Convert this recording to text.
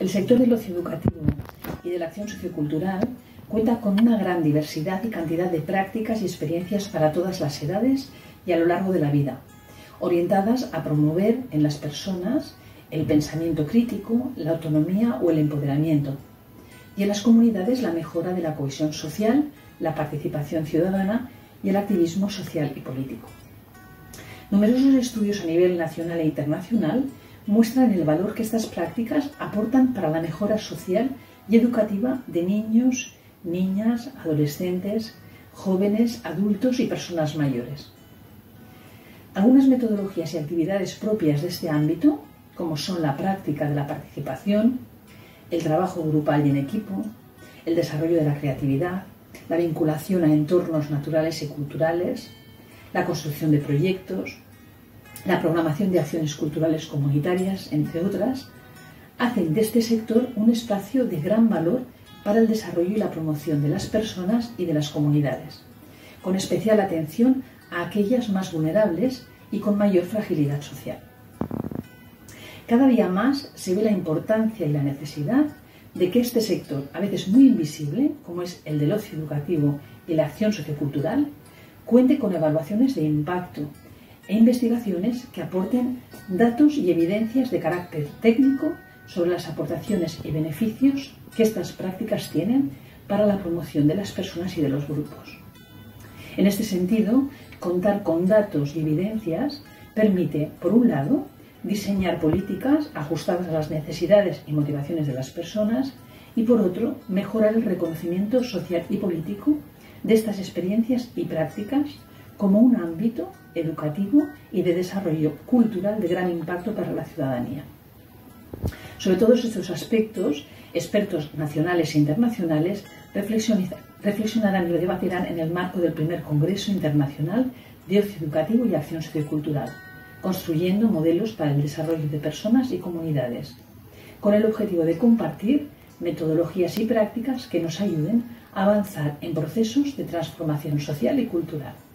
El sector del ocio educativo y de la acción sociocultural cuenta con una gran diversidad y cantidad de prácticas y experiencias para todas las edades y a lo largo de la vida, orientadas a promover en las personas el pensamiento crítico, la autonomía o el empoderamiento, y en las comunidades la mejora de la cohesión social, la participación ciudadana y el activismo social y político. Numerosos estudios a nivel nacional e internacional muestran el valor que estas prácticas aportan para la mejora social y educativa de niños, niñas, adolescentes, jóvenes, adultos y personas mayores. Algunas metodologías y actividades propias de este ámbito, como son la práctica de la participación, el trabajo grupal y en equipo, el desarrollo de la creatividad, la vinculación a entornos naturales y culturales, la construcción de proyectos, la programación de acciones culturales comunitarias, entre otras, hacen de este sector un espacio de gran valor para el desarrollo y la promoción de las personas y de las comunidades, con especial atención a aquellas más vulnerables y con mayor fragilidad social. Cada día más se ve la importancia y la necesidad de que este sector, a veces muy invisible, como es el del ocio educativo y la acción sociocultural, cuente con evaluaciones de impacto e investigaciones que aporten datos y evidencias de carácter técnico sobre las aportaciones y beneficios que estas prácticas tienen para la promoción de las personas y de los grupos. En este sentido, contar con datos y evidencias permite, por un lado, diseñar políticas ajustadas a las necesidades y motivaciones de las personas y, por otro, mejorar el reconocimiento social y político de estas experiencias y prácticas como un ámbito educativo y de desarrollo cultural de gran impacto para la ciudadanía. Sobre todos estos aspectos, expertos nacionales e internacionales reflexionarán y debatirán en el marco del primer Congreso Internacional de Ocio Educativo y Acción Sociocultural, construyendo modelos para el desarrollo de personas y comunidades, con el objetivo de compartir metodologías y prácticas que nos ayuden a avanzar en procesos de transformación social y cultural.